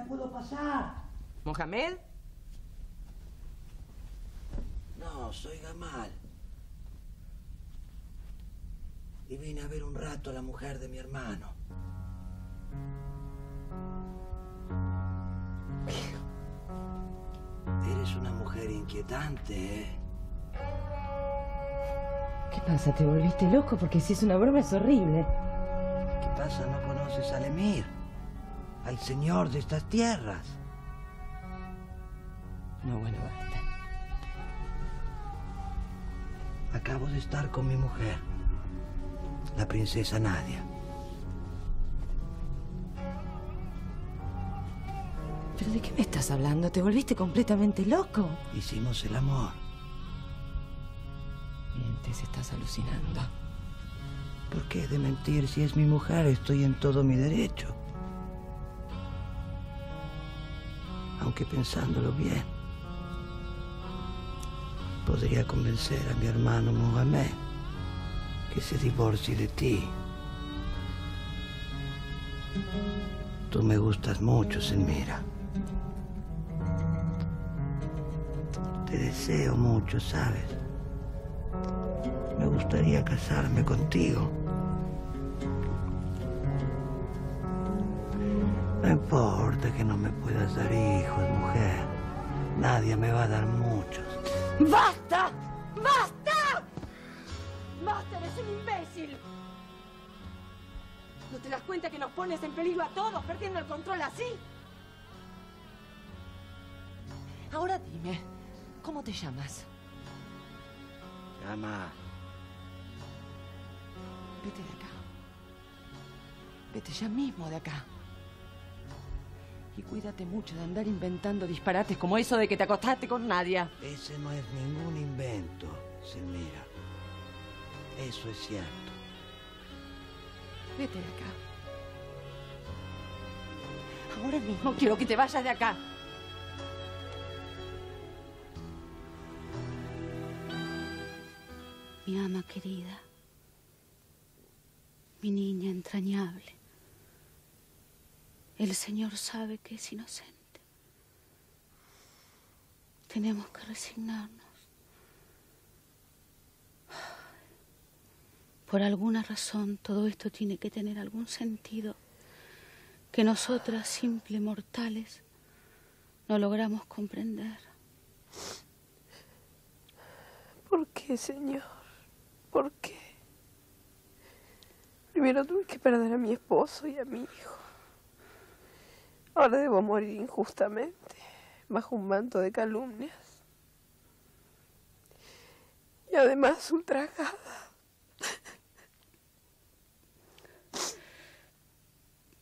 no puedo pasar. ¿Mohamed? No, soy Gamal. Y vine a ver un rato a la mujer de mi hermano. Eres una mujer inquietante, ¿eh? ¿Qué pasa? ¿Te volviste loco? Porque si es una broma es horrible. ¿Qué pasa? ¿No conoces al Emir? Al señor de estas tierras. No, bueno, basta. Acabo de estar con mi mujer, la princesa Nadia. ¿Pero de qué me estás hablando? ¿Te volviste completamente loco? Hicimos el amor. Mientes, estás alucinando. ¿Por qué he de mentir? Si es mi mujer, estoy en todo mi derecho. Aunque pensándolo bien, podría convencer a mi hermano Mohamed que se divorcie de ti. Tú me gustas mucho, Selmira. Te deseo mucho, ¿sabes? Me gustaría casarme contigo. No importa que no me puedas dar hijos, mujer. Nadie me va a dar muchos. ¡Basta! ¡Basta! ¡Basta! ¡Eres un imbécil! ¿No te das cuenta que nos pones en peligro a todos perdiendo el control así? Ahora dime, ¿cómo te llamas? Llama. Vete de acá. Vete ya mismo de acá. Y cuídate mucho de andar inventando disparates como eso de que te acostaste con Nadia. Ese no es ningún invento, Semira. Eso es cierto. Vete de acá. Ahora mismo quiero que te vayas de acá. Mi ama querida. Mi niña entrañable. El Señor sabe que es inocente. Tenemos que resignarnos. Por alguna razón, todo esto tiene que tener algún sentido que nosotras, simples mortales, no logramos comprender. ¿Por qué, Señor? ¿Por qué? Primero tuve que perder a mi esposo y a mi hijo. Ahora debo morir injustamente, bajo un manto de calumnias. Y además ultrajada.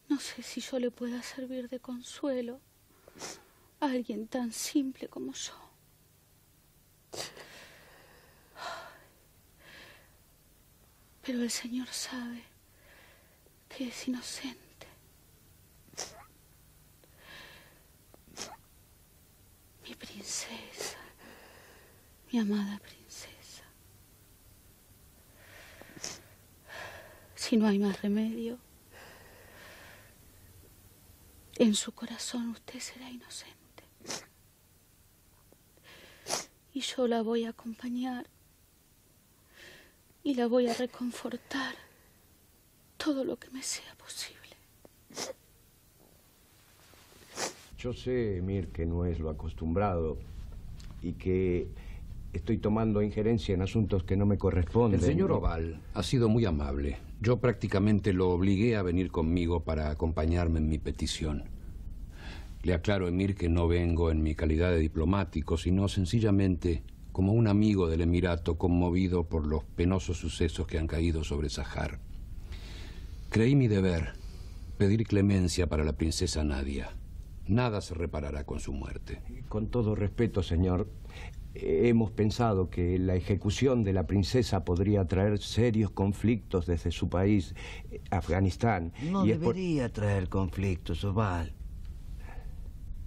No sé si yo le pueda servir de consuelo a alguien tan simple como yo. Pero el Señor sabe que es inocente. Mi princesa, mi amada princesa. Si no hay más remedio, en su corazón usted será inocente. Y yo la voy a acompañar y la voy a reconfortar todo lo que me sea posible. Yo sé, Mir, que no es lo acostumbrado y que estoy tomando injerencia en asuntos que no me corresponden. El señor Ubal ha sido muy amable. Yo prácticamente lo obligué a venir conmigo para acompañarme en mi petición. Le aclaro, Emir, que no vengo en mi calidad de diplomático, sino sencillamente como un amigo del Emirato conmovido por los penosos sucesos que han caído sobre Sahar. Creí mi deber pedir clemencia para la princesa Nadia. Nada se reparará con su muerte. Con todo respeto, señor, hemos pensado que la ejecución de la princesa podría traer serios conflictos desde su país, Afganistán. No debería traer conflictos, Ubal.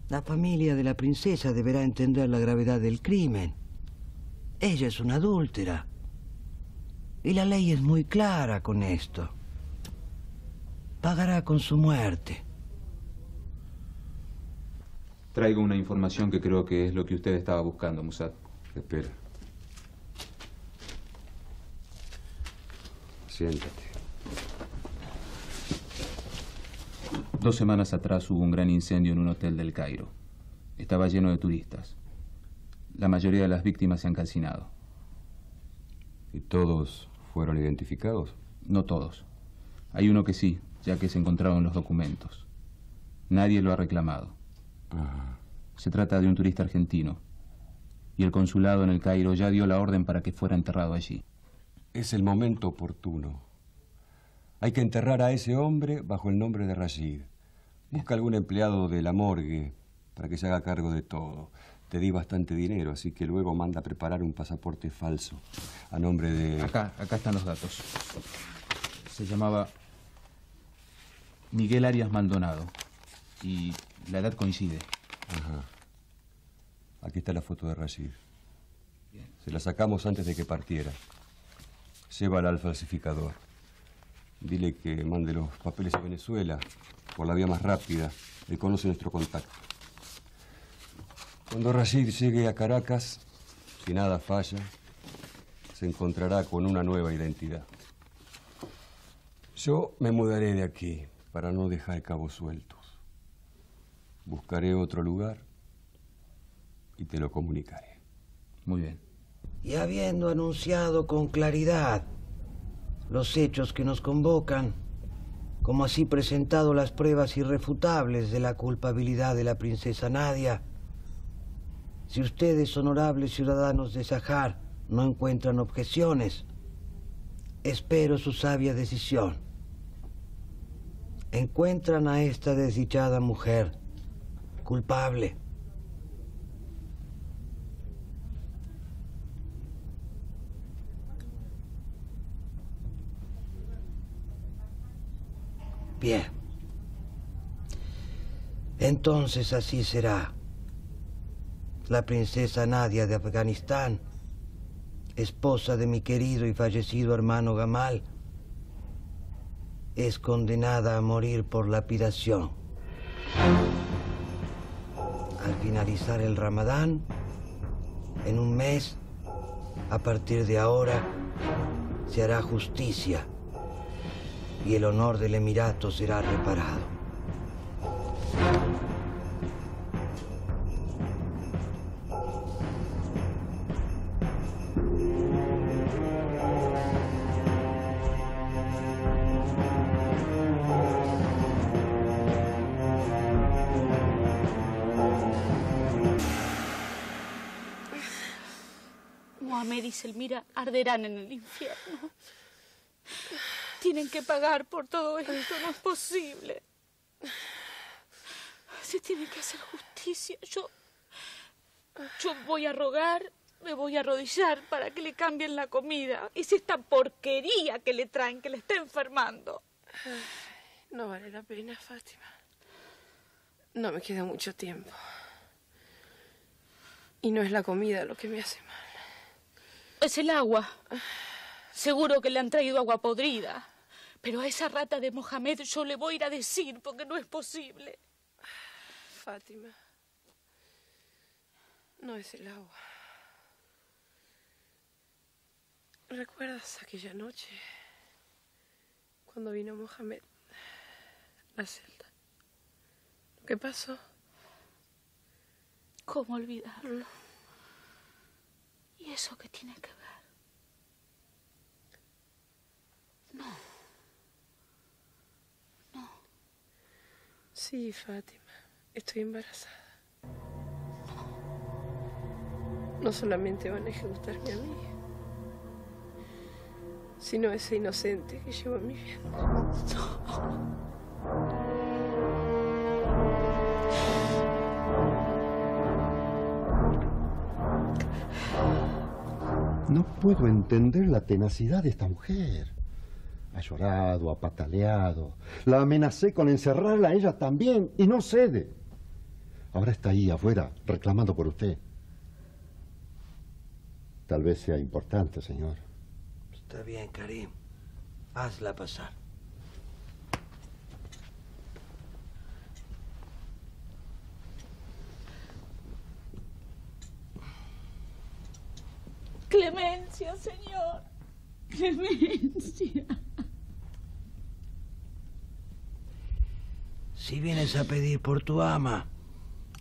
La familia de la princesa deberá entender la gravedad del crimen. Ella es una adúltera. Y la ley es muy clara con esto. Pagará con su muerte. traigo una información que creo que es lo que usted estaba buscando, Musat. Espera. Siéntate. 2 semanas atrás hubo un gran incendio en un hotel del Cairo. Estaba lleno de turistas. La mayoría de las víctimas se han calcinado. ¿Y todos fueron identificados? No todos. Hay uno que sí, ya que se encontraron los documentos. Nadie lo ha reclamado. Ah. Se trata de un turista argentino. Y el consulado en el Cairo ya dio la orden para que fuera enterrado allí. Es el momento oportuno. Hay que enterrar a ese hombre bajo el nombre de Rashid. Busca algún empleado de la morgue para que se haga cargo de todo. Te di bastante dinero, así que luego manda a preparar un pasaporte falso a nombre de... Acá están los datos. Se llamaba Miguel Arias Maldonado y la edad coincide. Ajá. Aquí está la foto de Rashid. Bien. Se la sacamos antes de que partiera. Llévala al falsificador. Dile que mande los papeles a Venezuela por la vía más rápida. Él conoce nuestro contacto. Cuando Rashid llegue a Caracas, si nada falla, se encontrará con una nueva identidad. Yo me mudaré de aquí para no dejar cabos sueltos. Buscaré otro lugar y te lo comunicaré. Muy bien. Y habiendo anunciado con claridad los hechos que nos convocan, como así presentado las pruebas irrefutables de la culpabilidad de la princesa Nadia, si ustedes, honorables ciudadanos de Sahar, no encuentran objeciones, espero su sabia decisión. Encuentran a esta desdichada mujer culpable. Bien. Entonces así será. La princesa Nadia de Afganistán, esposa de mi querido y fallecido hermano Gamal, es condenada a morir por lapidación. Al finalizar el Ramadán, en un mes, a partir de ahora, se hará justicia. Y el honor del Emirato será reparado. Mohamed y Selmira arderán en el infierno. Tienen que pagar por todo esto, no es posible. Se tiene que hacer justicia. Yo voy a rogar, me voy a arrodillar para que le cambien la comida. Es esta porquería que le traen, que le está enfermando. Ay, no vale la pena, Fátima. No me queda mucho tiempo. Y no es la comida lo que me hace mal. Es el agua. Seguro que le han traído agua podrida. Pero a esa rata de Mohamed yo le voy a ir a decir, porque no es posible. Fátima, no es el agua. ¿Recuerdas aquella noche cuando vino Mohamed a la celda? ¿Lo que pasó? ¿Cómo olvidarlo? ¿Y eso qué tiene que ver? No. Sí, Fátima, estoy embarazada. No solamente van a ejecutarme a mí, sino a ese inocente que llevo en mi vientre. No puedo entender la tenacidad de esta mujer. Ha llorado, ha pataleado. La amenacé con encerrarla a ella también y no cede. Ahora está ahí afuera reclamando por usted. Tal vez sea importante, señor. Está bien, Karim. Hazla pasar. Clemencia, Señor. Clemencia. Si vienes a pedir por tu ama,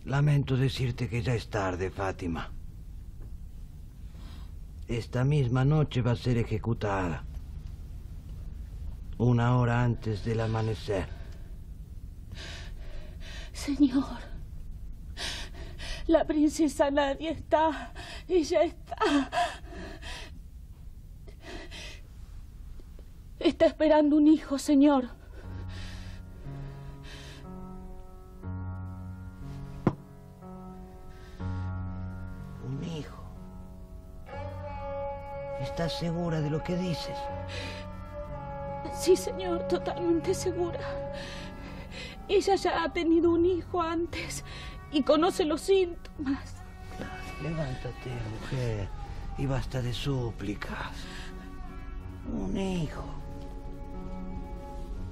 lamento decirte que ya es tarde, Fátima. Esta misma noche va a ser ejecutada. 1 hora antes del amanecer. Señor, la princesa Nadia está. Ella está. Está esperando un hijo, señor. ¿Estás segura de lo que dices? Sí, señor, totalmente segura. Ella ya ha tenido un hijo antes y conoce los síntomas. Ay, levántate, mujer, y basta de súplicas. Un hijo.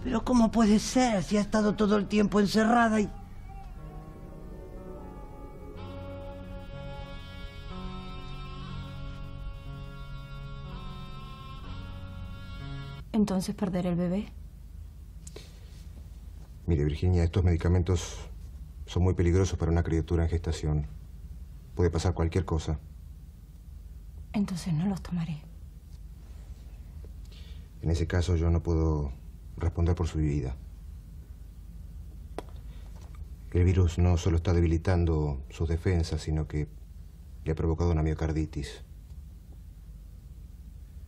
Pero ¿cómo puede ser si ha estado todo el tiempo encerrada y...? ¿Entonces perder el bebé? Mire, Virginia, estos medicamentos son muy peligrosos para una criatura en gestación. Puede pasar cualquier cosa. Entonces no los tomaré. En ese caso yo no puedo responder por su vida. El virus no solo está debilitando sus defensas, sino que le ha provocado una miocarditis.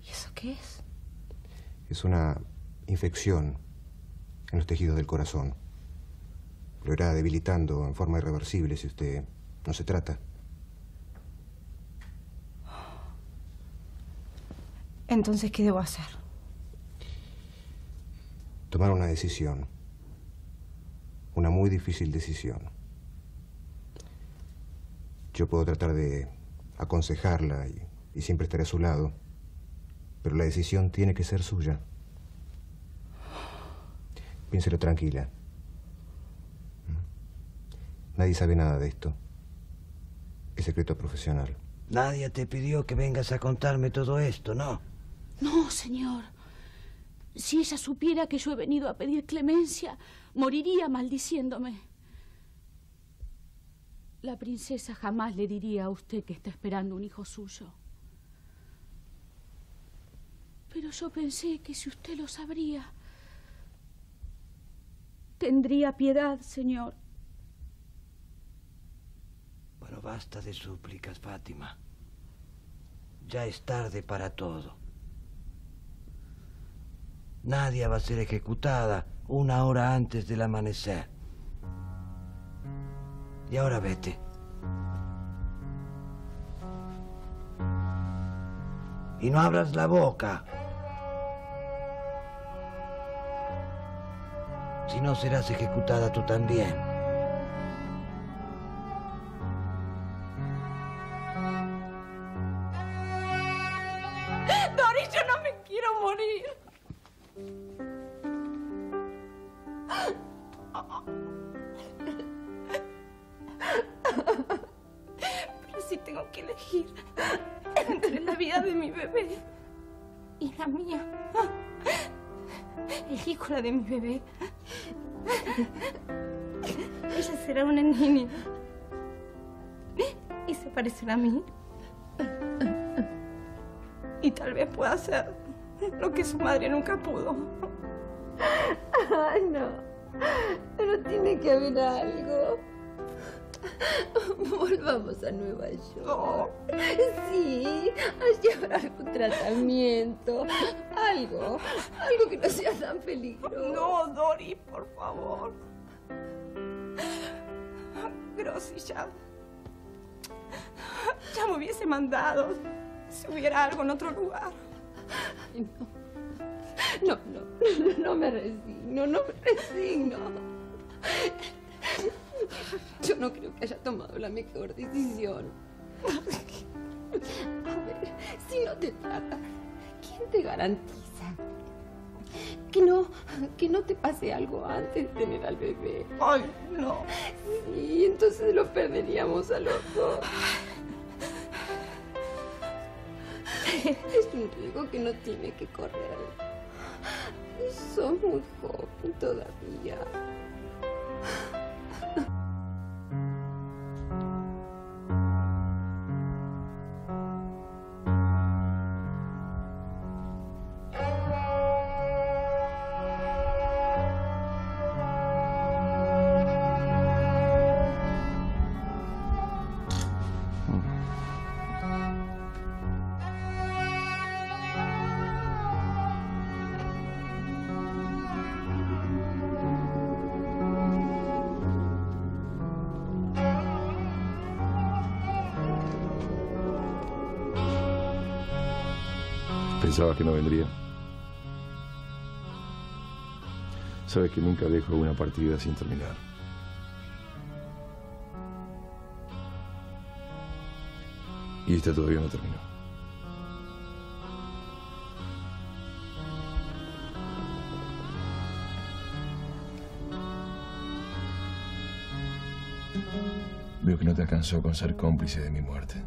¿Y eso qué es? Es una infección en los tejidos del corazón. Lo irá debilitando en forma irreversible si usted no se trata. Entonces, ¿qué debo hacer? Tomar una decisión. Una muy difícil decisión. Yo puedo tratar de aconsejarla y siempre estaré a su lado. Pero la decisión tiene que ser suya. Piénselo tranquila. Nadie sabe nada de esto. Es secreto profesional. Nadie te pidió que vengas a contarme todo esto, ¿no? No, señor. Si ella supiera que yo he venido a pedir clemencia, moriría maldiciéndome. La princesa jamás le diría a usted que está esperando un hijo suyo. Pero yo pensé que si usted lo sabría, tendría piedad, señor. Bueno, basta de súplicas, Fátima. Ya es tarde para todo. Nadia va a ser ejecutada 1 hora antes del amanecer. Y ahora vete. Y no abras la boca. Si no, serás ejecutada tú también. Dori, yo no me quiero morir. Pero si tengo que elegir entre la vida de mi bebé y la mía, elijo la de mi bebé. Ella será una niña y se parecerá a mí, y tal vez pueda hacer lo que su madre nunca pudo. Ay, no, pero tiene que haber algo. Volvamos a Nueva York. Oh. Sí, allá habrá algún tratamiento. Algo que no sea tan peligroso. No, Dori, por favor. Grossi ya me hubiese mandado si hubiera algo en otro lugar. Ay, no. No me resigno, Yo no creo que haya tomado la mejor decisión. A ver, si no te trata, ¿quién te garantiza que no te pase algo antes de tener al bebé? Ay, no. Sí, entonces lo perderíamos a los dos. Es un riesgo que no tiene que correr. Soy muy joven todavía. Pensaba que no vendría. Sabes que nunca dejo una partida sin terminar. Y esta todavía no terminó. Veo que no te alcanzó con ser cómplice de mi muerte.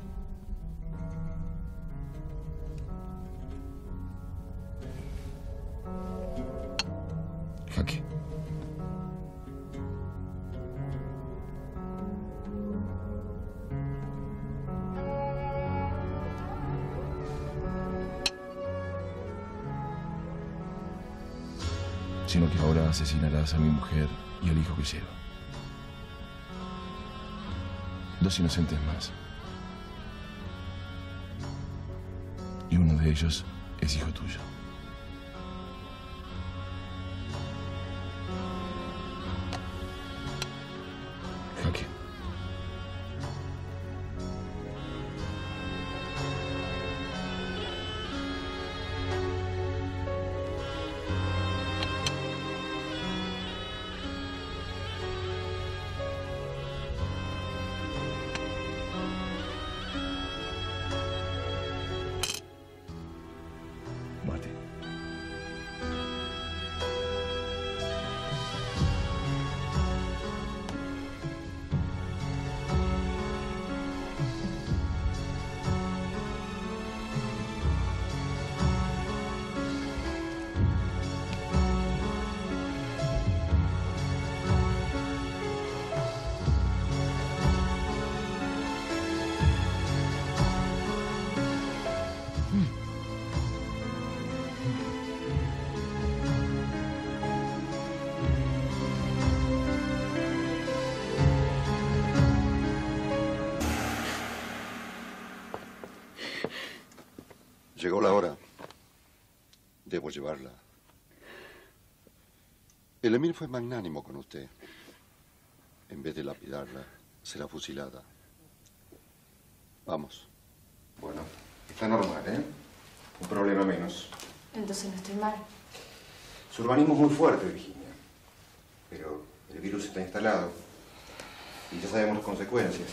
Sino que ahora asesinarás a mi mujer y al hijo que lleva. Dos inocentes más. Y uno de ellos es hijo tuyo. Llegó la hora. Debo llevarla. El emir fue magnánimo con usted. En vez de lapidarla, será fusilada. Vamos. Bueno, está normal, ¿eh? Un problema menos. Entonces no estoy mal. Su urbanismo es muy fuerte, Virginia. Pero el virus está instalado. Y ya sabemos las consecuencias.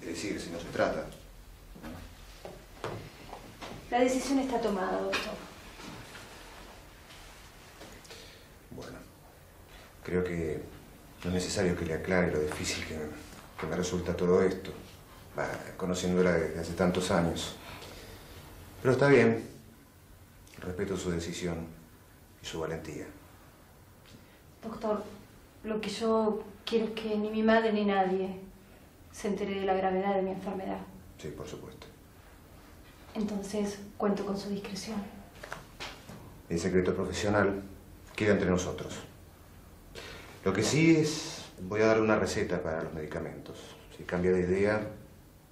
Es decir, si no se trata... La decisión está tomada, doctor. Bueno, creo que no es necesario que le aclare lo difícil que me resulta todo esto, conociéndola desde hace tantos años. Pero está bien. Respeto su decisión y su valentía. Doctor, lo que yo quiero es que ni mi madre ni nadie se entere de la gravedad de mi enfermedad. Sí, por supuesto. Entonces, cuento con su discreción. El secreto profesional queda entre nosotros. Lo que sí es, voy a darle una receta para los medicamentos. Si cambia de idea,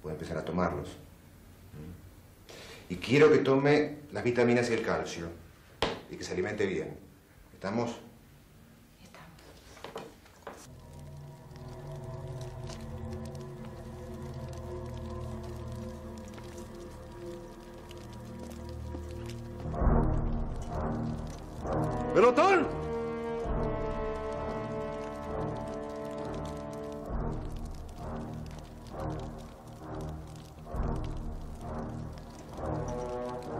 puede empezar a tomarlos. Y quiero que tome las vitaminas y el calcio. Y que se alimente bien. ¿Estamos? ¡Pelotón!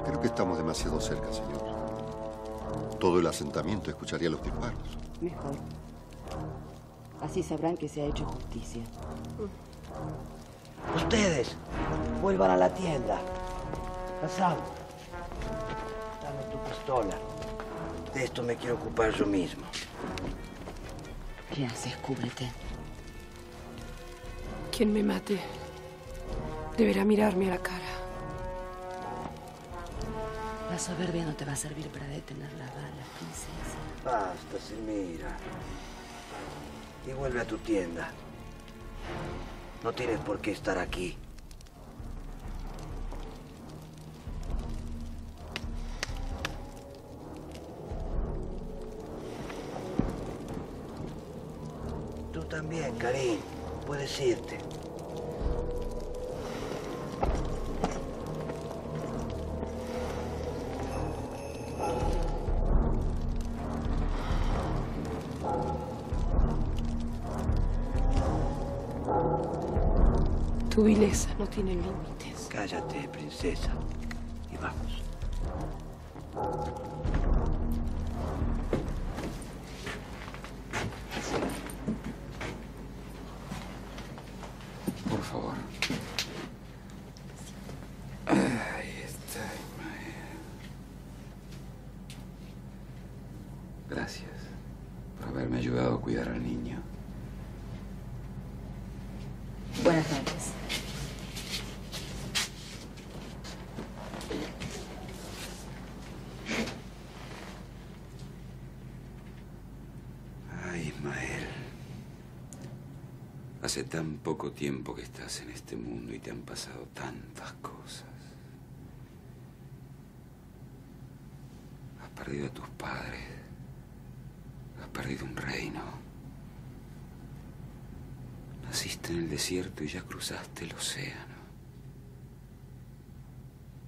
Creo que estamos demasiado cerca, señor. Todo el asentamiento escucharía los disparos. Mejor. Así sabrán que se ha hecho justicia. Ustedes, vuelvan a la tienda. Cansado. Dame tu pistola. De esto me quiero ocupar yo mismo. ¿Qué haces? Cúbrete. Quien me mate deberá mirarme a la cara. La soberbia no te va a servir para detener las balas, princesa. Basta, Selmira. Y vuelve a tu tienda. No tienes por qué estar aquí. Tú también, Karim. Puedes irte. Tu vileza no tiene límites. Cállate, princesa. Y vamos. Por favor. Ahí está. Gracias por haberme ayudado a cuidar al niño. Buenas noches. Hace tan poco tiempo que estás en este mundo y te han pasado tantas cosas. Has perdido a tus padres. Has perdido un reino. Naciste en el desierto y ya cruzaste el océano.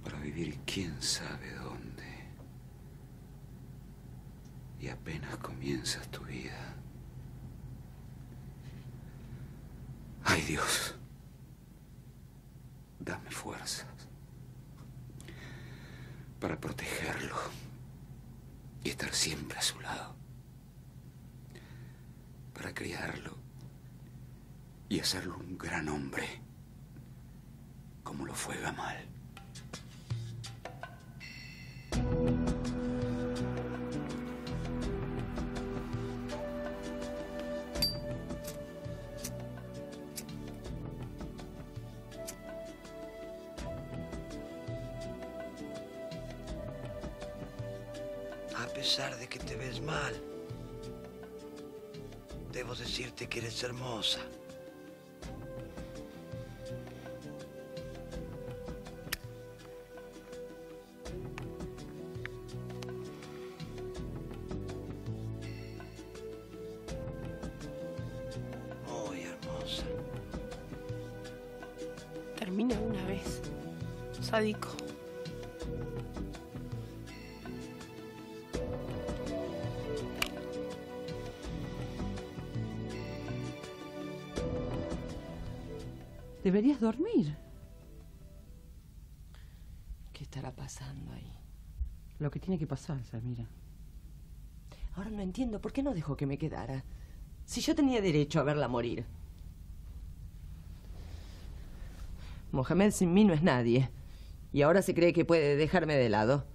Para vivir quién sabe dónde. Y apenas comienzas tu vida. Ay, Dios, dame fuerzas para protegerlo y estar siempre a su lado, para criarlo y hacerlo un gran hombre, como lo fue Gamal. A pesar de que te ves mal, debo decirte que eres hermosa. Muy hermosa. Termina una vez, sádico. Deberías dormir. ¿Qué estará pasando ahí? Lo que tiene que pasar, Semira. Ahora no entiendo por qué no dejó que me quedara. Si yo tenía derecho a verla morir. Mohamed sin mí no es nadie. Y ahora se cree que puede dejarme de lado.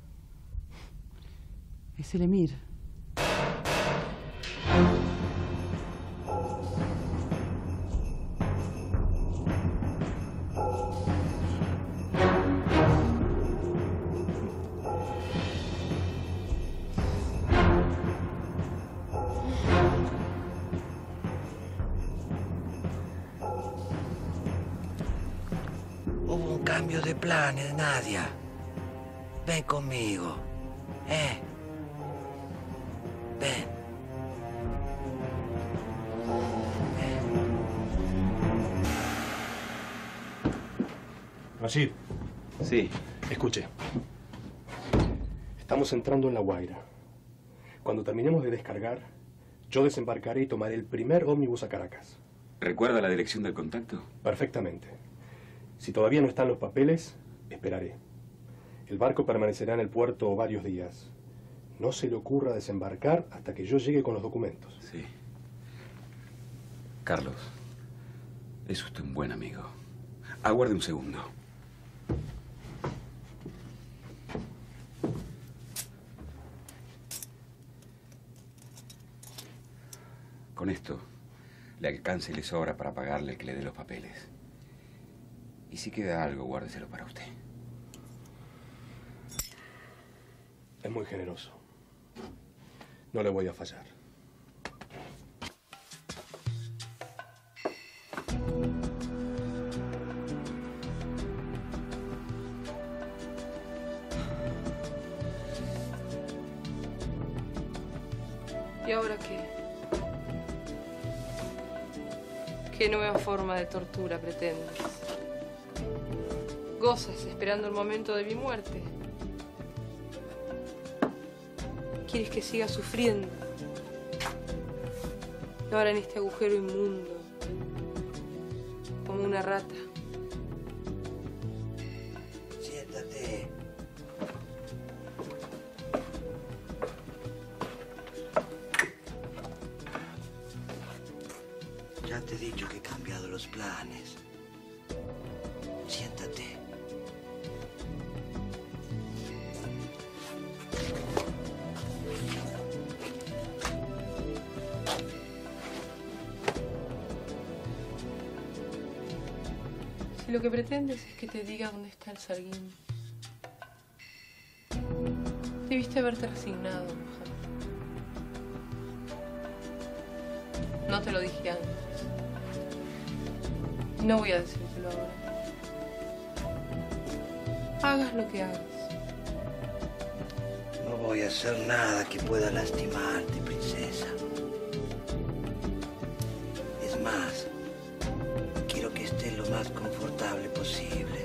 Es el Emir. Cambio de planes, Nadia. Ven conmigo, Ven. Rashid. Sí. Escuche. Estamos entrando en La Guaira. Cuando terminemos de descargar, yo desembarcaré y tomaré el primer ómnibus a Caracas. ¿Recuerda la dirección del contacto? Perfectamente. Si todavía no están los papeles, esperaré. El barco permanecerá en el puerto varios días. No se le ocurra desembarcar hasta que yo llegue con los documentos. Sí. Carlos, es usted un buen amigo. Aguarde un segundo. Con esto le alcanza y le sobra para pagarle el que le dé los papeles. Y si queda algo, guárdeselo para usted. Es muy generoso. No le voy a fallar. ¿Y ahora qué? ¿Qué nueva forma de tortura pretendes? Gozas esperando el momento de mi muerte. ¿Quieres que siga sufriendo? Ahora en este agujero inmundo, como una rata. Siéntate. Ya te he dicho que he cambiado los planes. Siéntate. Lo que pretendes es que te diga dónde está el Sarguín. Debiste haberte resignado, Mohamed. No te lo dije antes. No voy a decírtelo ahora. Hagas lo que hagas. No voy a hacer nada que pueda lastimarte, princesa. Es más, quiero que estés lo más confortable posible.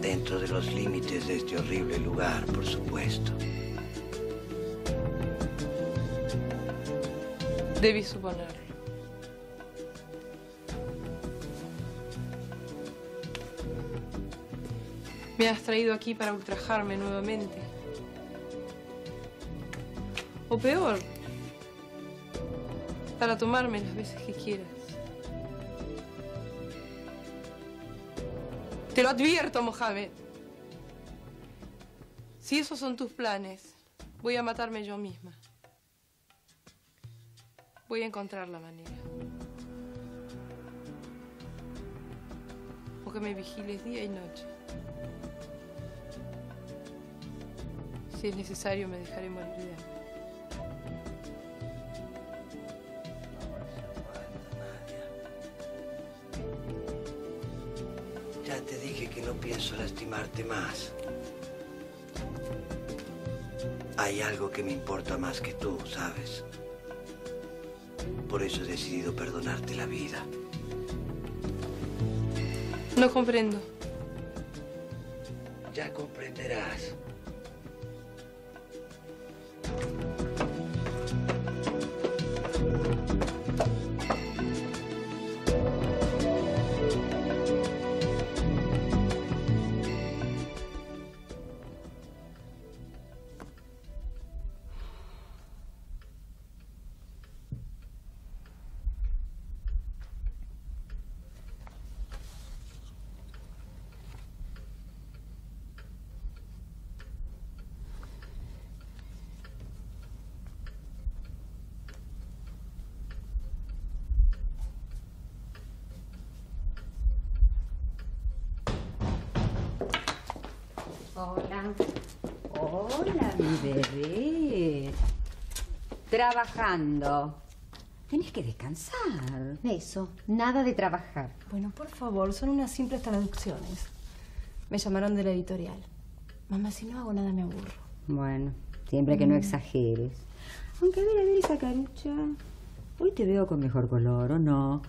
Dentro de los límites de este horrible lugar, por supuesto. Debí suponerlo. Me has traído aquí para ultrajarme nuevamente. O peor, para tomarme las veces que quieras. Te lo advierto, Mohamed. Si esos son tus planes, voy a matarme yo misma. Voy a encontrar la manera. O que me vigiles día y noche. Si es necesario, me dejaré morir de hambre. Te dije que no pienso lastimarte más. Hay algo que me importa más que tú, ¿sabes? Por eso he decidido perdonarte la vida. No comprendo. Ya comprenderás. Hola. Hola, mi bebé. Trabajando. Tenés que descansar. Eso, nada de trabajar. Bueno, por favor, son unas simples traducciones. Me llamaron de la editorial. Mamá, si no hago nada me aburro. Bueno, siempre que no exageres. Aunque a ver esa carucha. Hoy te veo con mejor color, ¿o no?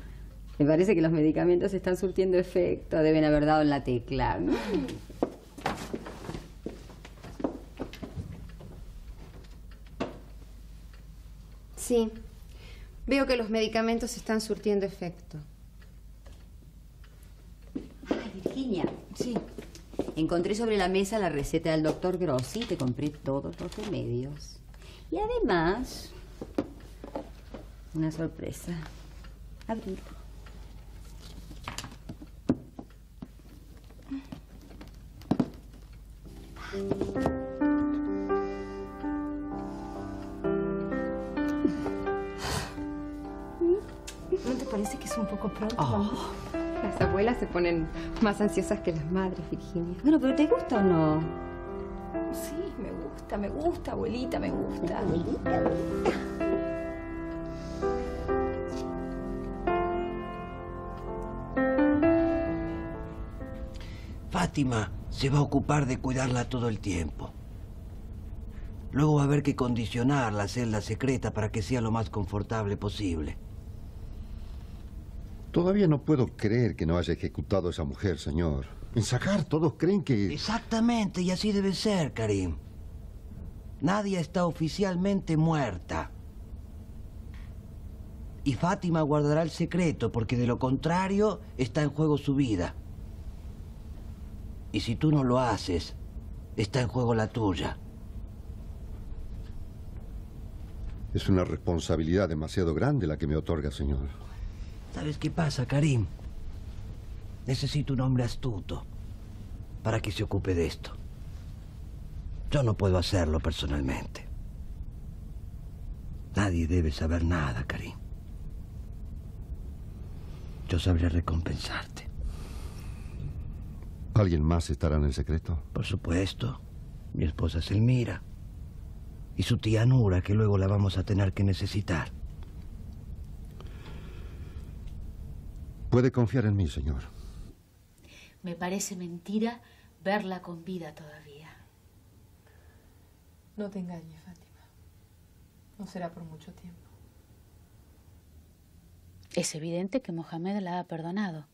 Me parece que los medicamentos están surtiendo efecto. Deben haber dado en la tecla. Sí, veo que los medicamentos están surtiendo efecto. Ay, Virginia. Sí. Encontré sobre la mesa la receta del doctor Grossi y te compré todos los remedios. Y además, una sorpresa. Abrilo. es un poco pronto. Las abuelas se ponen más ansiosas que las madres, Virginia. Bueno, pero ¿te gusta o no? Sí, me gusta, abuelita, me gusta. Abuelita, abuelita. Fátima se va a ocupar de cuidarla todo el tiempo. Luego va a haber que condicionar la celda secreta para que sea lo más confortable posible. Todavía no puedo creer que no haya ejecutado a esa mujer, señor. En Sahar todos creen que... Exactamente, y así debe ser, Karim. Nadia está oficialmente muerta. Y Fátima guardará el secreto, porque de lo contrario está en juego su vida. Y si tú no lo haces, está en juego la tuya. Es una responsabilidad demasiado grande la que me otorga, señor. ¿Sabes qué pasa, Karim? Necesito un hombre astuto para que se ocupe de esto. Yo no puedo hacerlo personalmente. Nadie debe saber nada, Karim. Yo sabré recompensarte. ¿Alguien más estará en el secreto? Por supuesto. Mi esposa Selmira. Y su tía Nura, que luego la vamos a tener que necesitar. Puede confiar en mí, señor. Me parece mentira verla con vida todavía. No te engañes, Fátima. No será por mucho tiempo. Es evidente que Mohamed la ha perdonado.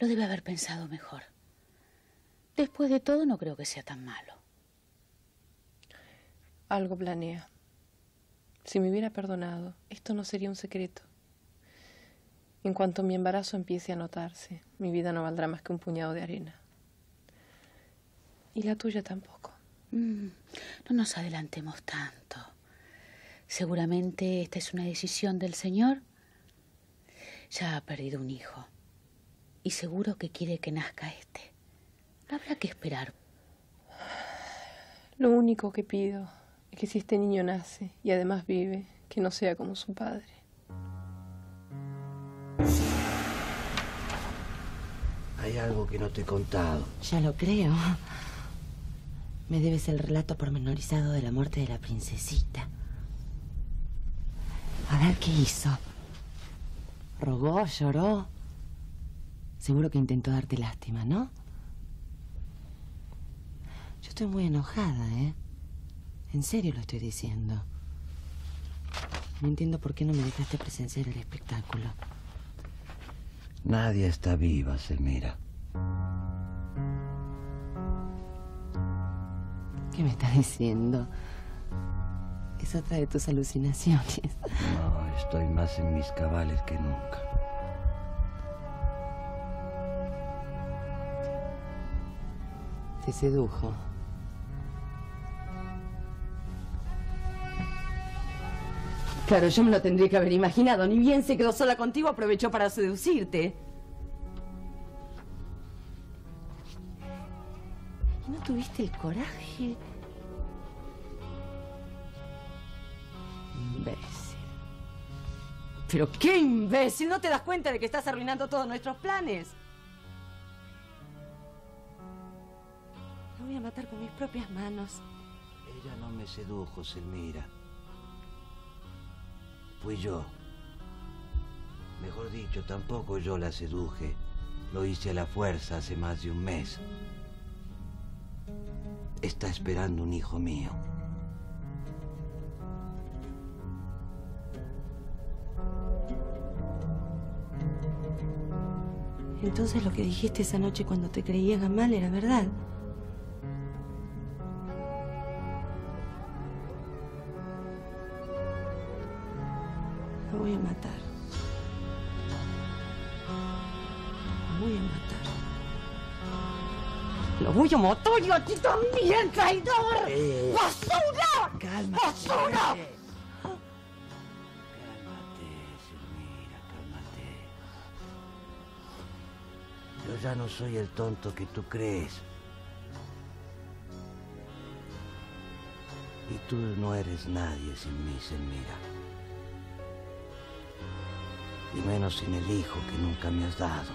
Lo debe haber pensado mejor. Después de todo, no creo que sea tan malo. Algo planea. Si me hubiera perdonado, esto no sería un secreto. En cuanto mi embarazo empiece a notarse, mi vida no valdrá más que un puñado de arena. Y la tuya tampoco. No nos adelantemos tanto. Seguramente esta es una decisión del Señor. Ya ha perdido un hijo. Y seguro que quiere que nazca este. Habrá que esperar. Lo único que pido es que si este niño nace y además vive, que no sea como su padre. Hay algo que no te he contado. Ya lo creo. Me debes el relato pormenorizado de la muerte de la princesita. A ver qué hizo. Rogó, lloró. Seguro que intentó darte lástima, ¿no? Yo estoy muy enojada, ¿eh? En serio lo estoy diciendo. No entiendo por qué no me dejaste presenciar el espectáculo. Nadie está viva, Semira. ¿Qué me estás diciendo? Es otra de tus alucinaciones. No, estoy más en mis cabales que nunca. Te sedujo. Claro, yo me lo tendría que haber imaginado. Ni bien se quedó sola contigo, aprovechó para seducirte. ¿Y no tuviste el coraje? Imbécil. ¿Pero qué imbécil? ¿No te das cuenta de que estás arruinando todos nuestros planes? La voy a matar con mis propias manos. Ella no me sedujo, Selmira. Fui yo. Mejor dicho, tampoco yo la seduje. Lo hice a la fuerza hace más de un mes. Está esperando un hijo mío. Entonces lo que dijiste esa noche cuando te creías Gamal era verdad. Voy a matar. Lo voy a matar. Lo voy a matar y a ti también, traidor. ¡Basura! Cálmate. ¡Basura! Cálmate, Silvia, cálmate. Yo ya no soy el tonto que tú crees. Y tú no eres nadie sin mí, Silvia. y menos sin el hijo que nunca me has dado.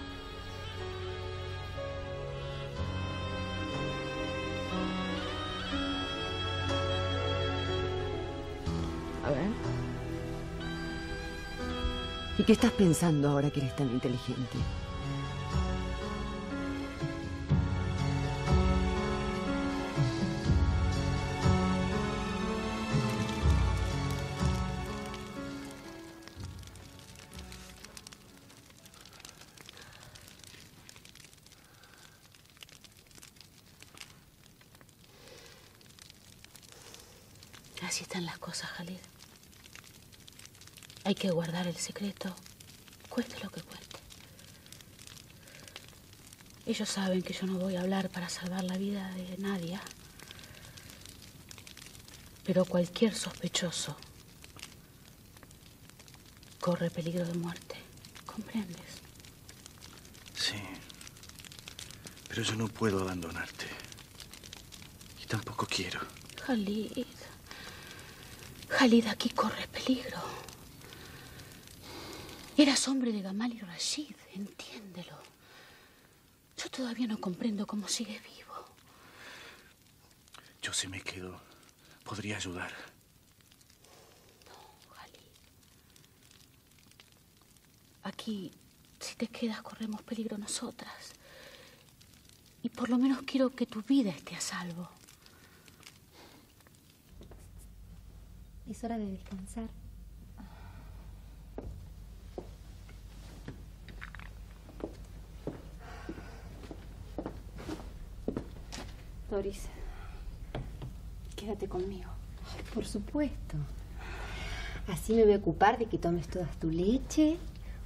A ver. ¿Y qué estás pensando ahora que eres tan inteligente? Así están las cosas, Jalil. Hay que guardar el secreto, cueste lo que cueste. Ellos saben que yo no voy a hablar para salvar la vida de Nadia. Pero cualquier sospechoso corre peligro de muerte. ¿Comprendes? Sí. Pero yo no puedo abandonarte. Y tampoco quiero. Jalil. Jalil, aquí corres peligro. Eras hombre de Gamal y Rashid, entiéndelo. Yo todavía no comprendo cómo sigues vivo. Yo si me quedo, podría ayudar. No, Jalil. Aquí, si te quedas, corremos peligro nosotras. Y por lo menos quiero que tu vida esté a salvo. Es hora de descansar. Doris, quédate conmigo. Por supuesto. Así me voy a ocupar de que tomes toda tu leche,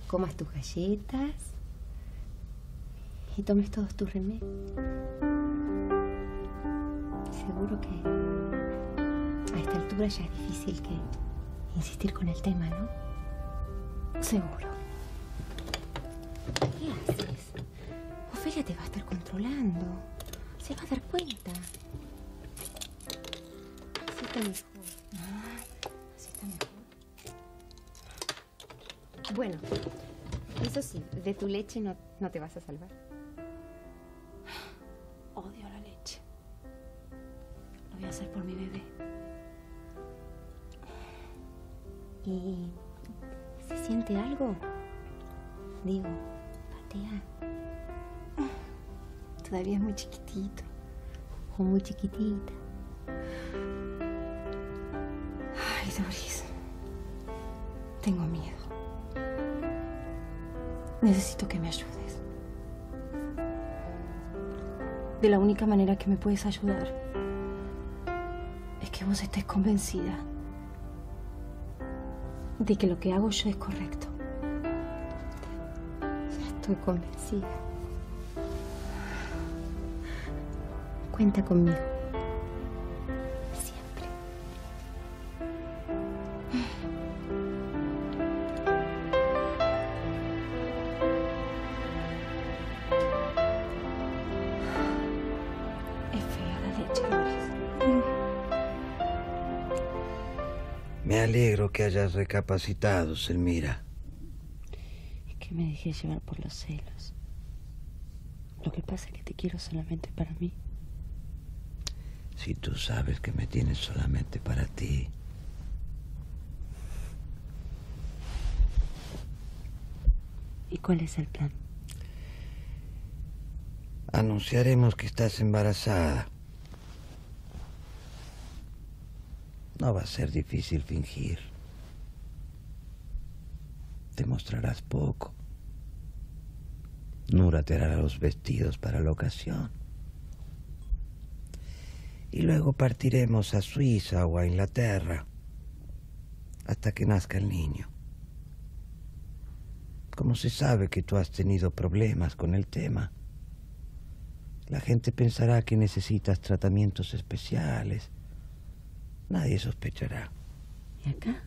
comas tus galletas y tomes todos tus remedios. Seguro que... a esta altura ya es difícil que insistir con el tema, ¿no? Seguro. ¿Qué haces? Ofelia te va a estar controlando. Se va a dar cuenta. Así está mejor. Así está mejor. Bueno, eso sí, de tu leche no te vas a salvar. Odio la leche. Lo voy a hacer por mi bebé. ¿Y se siente algo? Digo, patea. Todavía es muy chiquitito. O muy chiquitita. Ay, Doris. Tengo miedo. Necesito que me ayudes. De la única manera que me puedes ayudar es que vos estés convencida de que lo que hago yo es correcto. Ya estoy convencida. Cuenta conmigo. Siempre. Es fea la leche, Doris. Me alegro que hayas recapacitado, Selmira. Es que me dejé llevar por los celos. Lo que pasa es que te quiero solamente para mí. Si tú sabes que me tienes solamente para ti. ¿Y cuál es el plan? Anunciaremos que estás embarazada. No va a ser difícil fingir. Te mostrarás poco. Nura te hará los vestidos para la ocasión. Y luego partiremos a Suiza o a Inglaterra hasta que nazca el niño. Como se sabe que tú has tenido problemas con el tema, la gente pensará que necesitas tratamientos especiales. Nadie sospechará. ¿Y acá?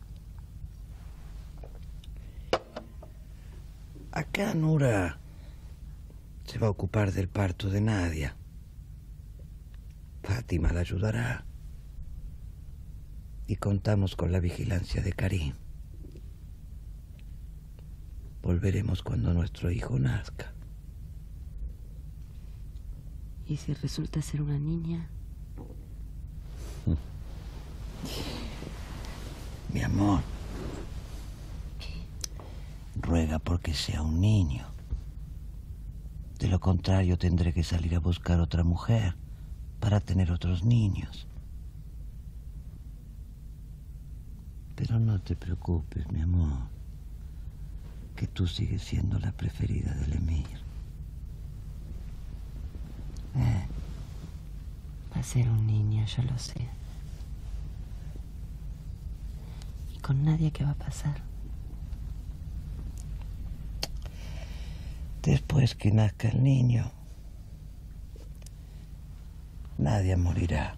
Acá Nura se va a ocupar del parto de Nadia. Fátima la ayudará. Y contamos con la vigilancia de Karim. Volveremos cuando nuestro hijo nazca. ¿Y si resulta ser una niña? Mi amor. ¿Qué? Ruega porque sea un niño. De lo contrario tendré que salir a buscar otra mujer para tener otros niños. Pero no te preocupes, mi amor, que tú sigues siendo la preferida del Emir. Va a ser un niño, yo lo sé. ¿Y con Nadia qué va a pasar? Después que nazca el niño, Nadia morirá.